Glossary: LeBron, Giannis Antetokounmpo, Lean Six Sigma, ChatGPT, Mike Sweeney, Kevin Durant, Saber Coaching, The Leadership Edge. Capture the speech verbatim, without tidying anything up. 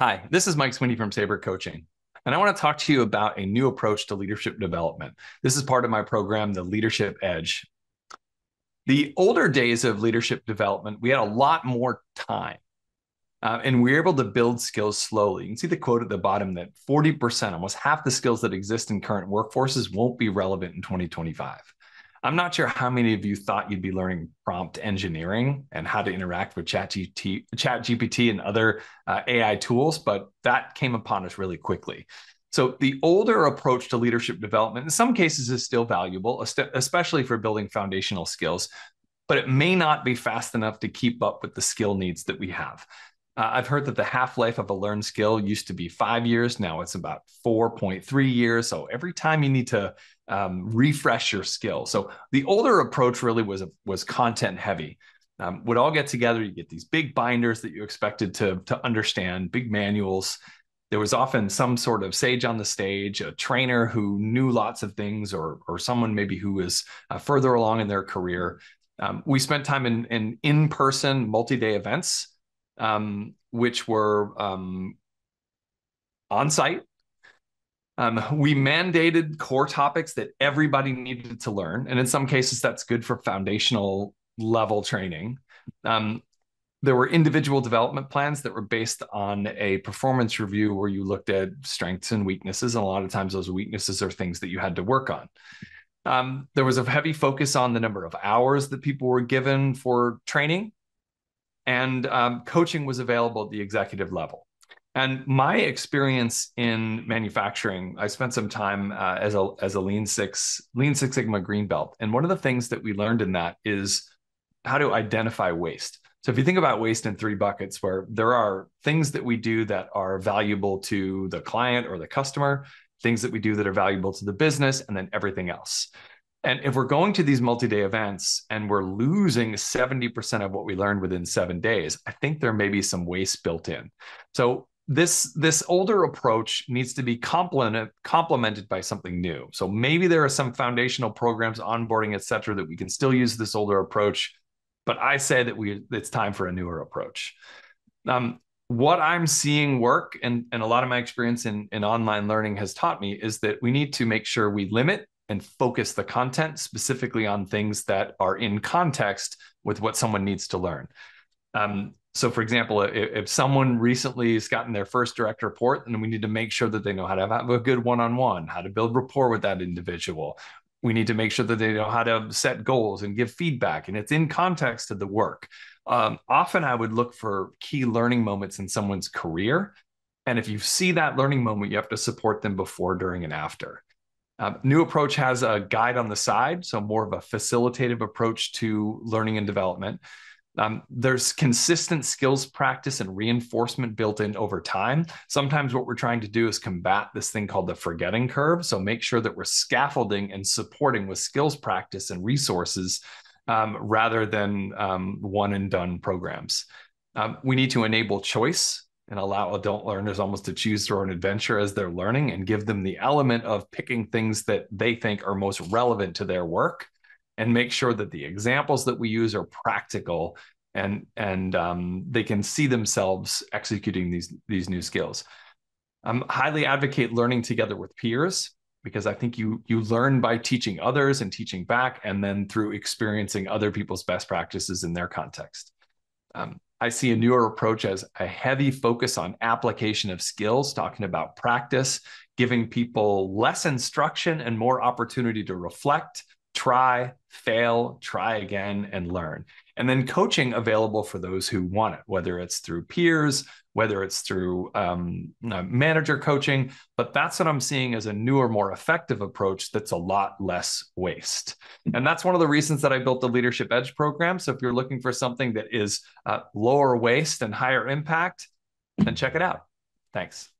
Hi, this is Mike Sweeney from Saber Coaching, and I want to talk to you about a new approach to leadership development. This is part of my program, The Leadership Edge. The older days of leadership development, we had a lot more time, uh, and we were able to build skills slowly. You can see the quote at the bottom that forty percent, almost half the skills that exist in current workforces won't be relevant in twenty twenty-five. I'm not sure how many of you thought you'd be learning prompt engineering and how to interact with ChatGPT and other uh, A I tools, but that came upon us really quickly. So the older approach to leadership development in some cases is still valuable, especially for building foundational skills, but it may not be fast enough to keep up with the skill needs that we have. Uh, I've heard that the half-life of a learned skill used to be five years. Now it's about four point three years. So every time you need to um, refresh your skill. So the older approach really was, was content heavy. Um, we'd all get together, you get these big binders that you expected to, to understand, big manuals. There was often some sort of sage on the stage, a trainer who knew lots of things, or, or someone maybe who was uh, further along in their career. Um, we spent time in, in in-person multi-day events, Um, which were um, on-site. Um, we mandated core topics that everybody needed to learn. And in some cases, that's good for foundational level training. Um, there were individual development plans that were based on a performance review where you looked at strengths and weaknesses. And a lot of times those weaknesses are things that you had to work on. Um, there was a heavy focus on the number of hours that people were given for training. And um, coaching was available at the executive level. And my experience in manufacturing, I spent some time uh, as a as a Lean Six Lean Six Sigma green belt. And one of the things that we learned in that is how to identify waste. So if you think about waste in three buckets, where there are things that we do that are valuable to the client or the customer, things that we do that are valuable to the business, and then everything else. And if we're going to these multi-day events and we're losing seventy percent of what we learned within seven days, I think there may be some waste built in. So this, this older approach needs to be complement, complemented by something new. So maybe there are some foundational programs, onboarding, et cetera, that we can still use this older approach, but I say that we it's time for a newer approach. Um, what I'm seeing work, and, and a lot of my experience in, in online learning has taught me, is that we need to make sure we limit and focus the content specifically on things that are in context with what someone needs to learn. Um, so for example, if, if someone recently has gotten their first direct report, then we need to make sure that they know how to have a good one-on-one, how to build rapport with that individual. We need to make sure that they know how to set goals and give feedback, and it's in context to the work. Um, often I would look for key learning moments in someone's career. And if you see that learning moment, you have to support them before, during, and after. Uh, new approach has a guide on the side, so more of a facilitative approach to learning and development. Um, there's consistent skills practice and reinforcement built in over time. Sometimes what we're trying to do is combat this thing called the forgetting curve, so make sure that we're scaffolding and supporting with skills practice and resources um, rather than um, one-and-done programs. Um, we need to enable choice and allow adult learners almost to choose their own adventure as they're learning, and give them the element of picking things that they think are most relevant to their work, and make sure that the examples that we use are practical and, and um, they can see themselves executing these, these new skills. Um, highly advocate learning together with peers, because I think you, you learn by teaching others and teaching back, and then through experiencing other people's best practices in their context. Um, I see a newer approach as a heavy focus on application of skills, talking about practice, giving people less instruction and more opportunity to reflect, try, fail, try again, and learn. And then coaching available for those who want it, whether it's through peers, whether it's through um, manager coaching. But that's what I'm seeing as a newer, more effective approach that's a lot less waste. And that's one of the reasons that I built the Leadership Edge program. So if you're looking for something that is uh, lower waste and higher impact, then check it out. Thanks.